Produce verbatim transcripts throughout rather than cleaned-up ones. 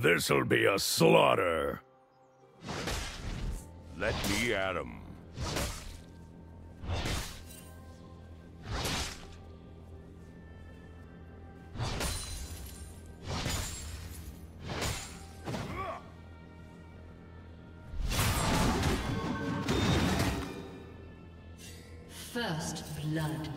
This'll be a slaughter. Let me at 'em. First blood.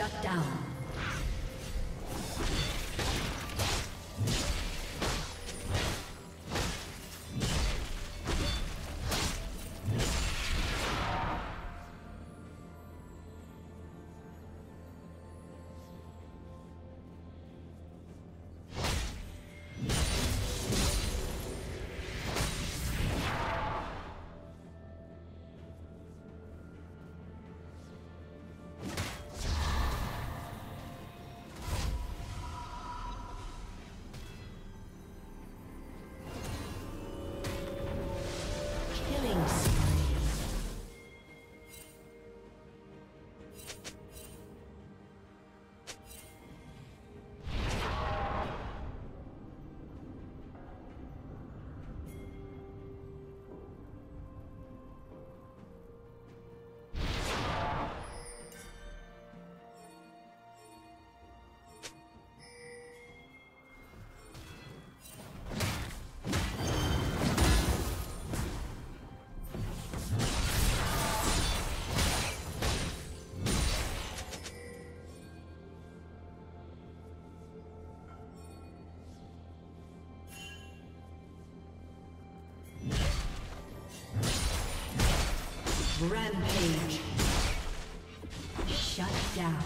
Shut down. Rampage. Shut down.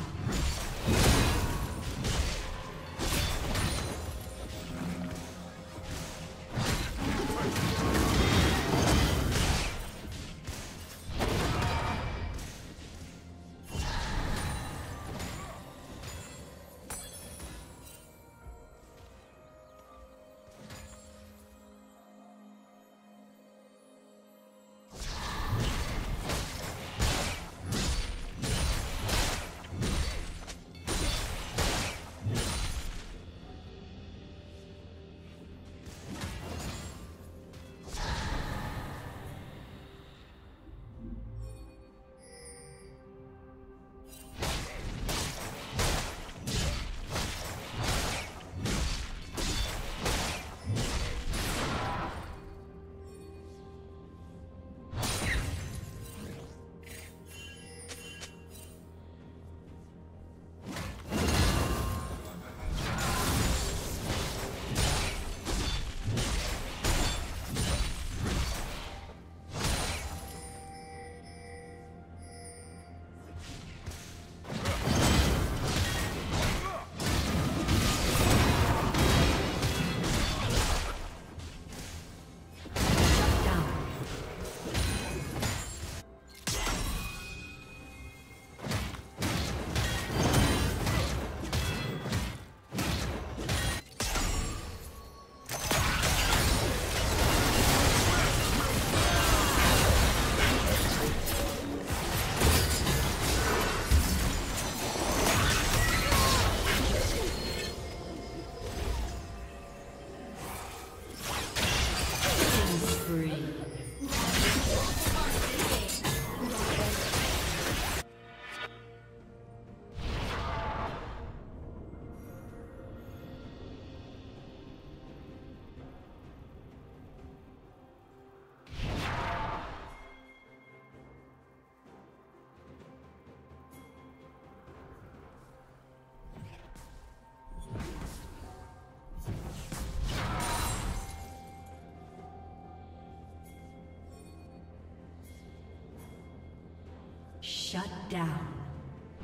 Shut down.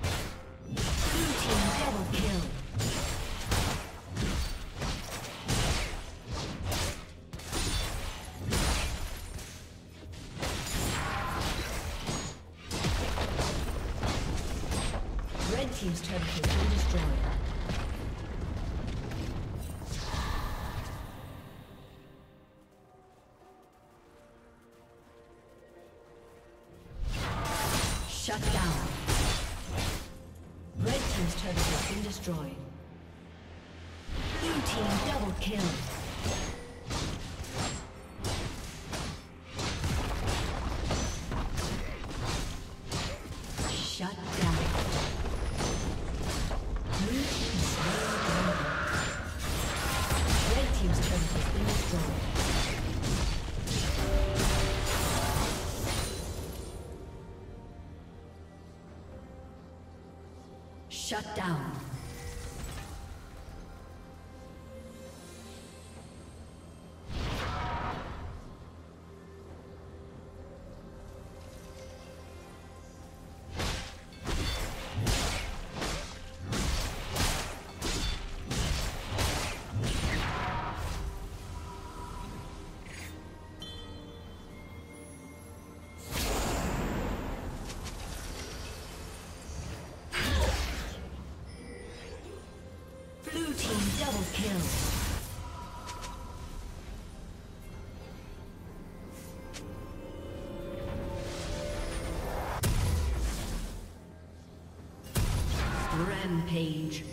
Blue team double kill. Team's turret has been destroyed. Shut down. Rampage.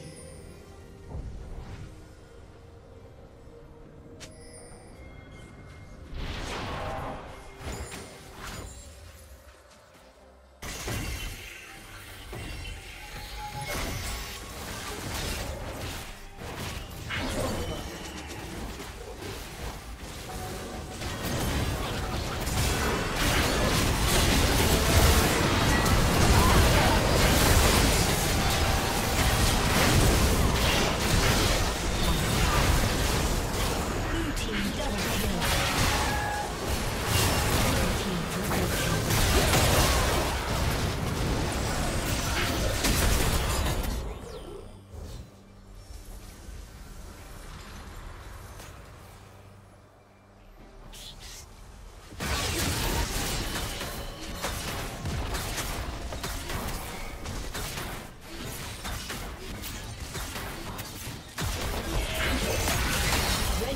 Red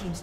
team's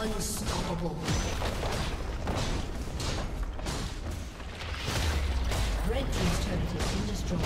Unstoppable. Red team's turret has been destroyed.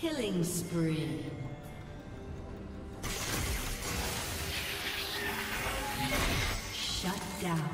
Killing spree. Shut down.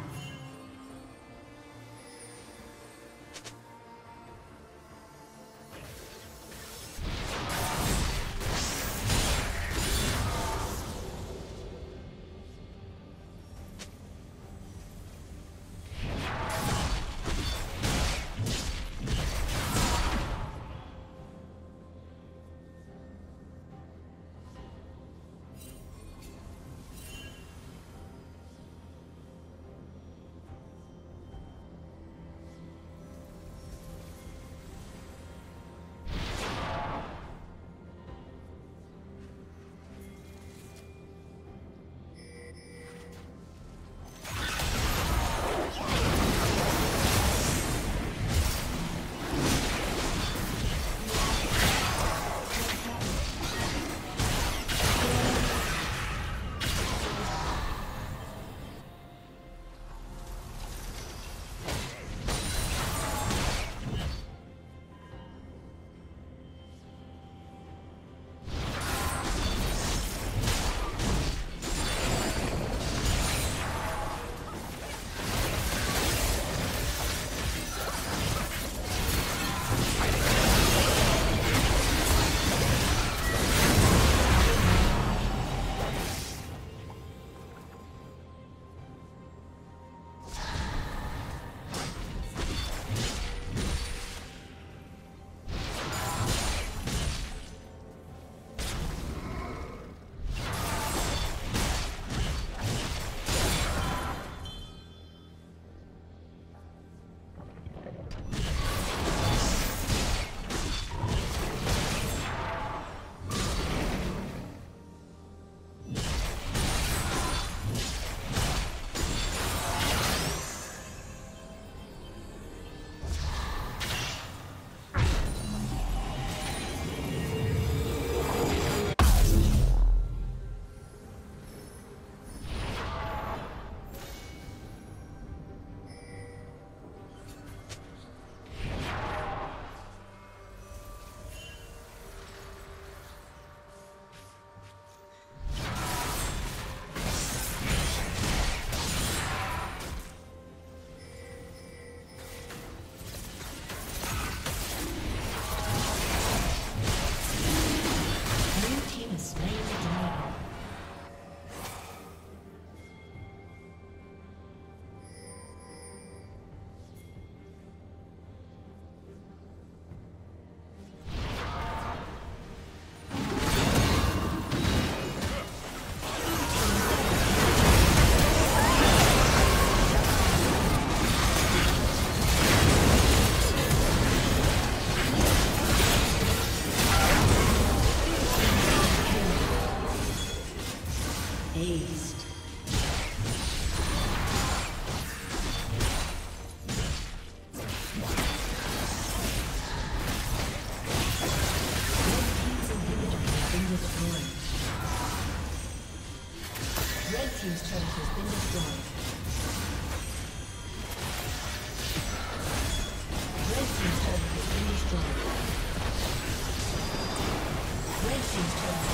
Aced. Red team's turret has been destroyed. Red team's turret has been destroyed.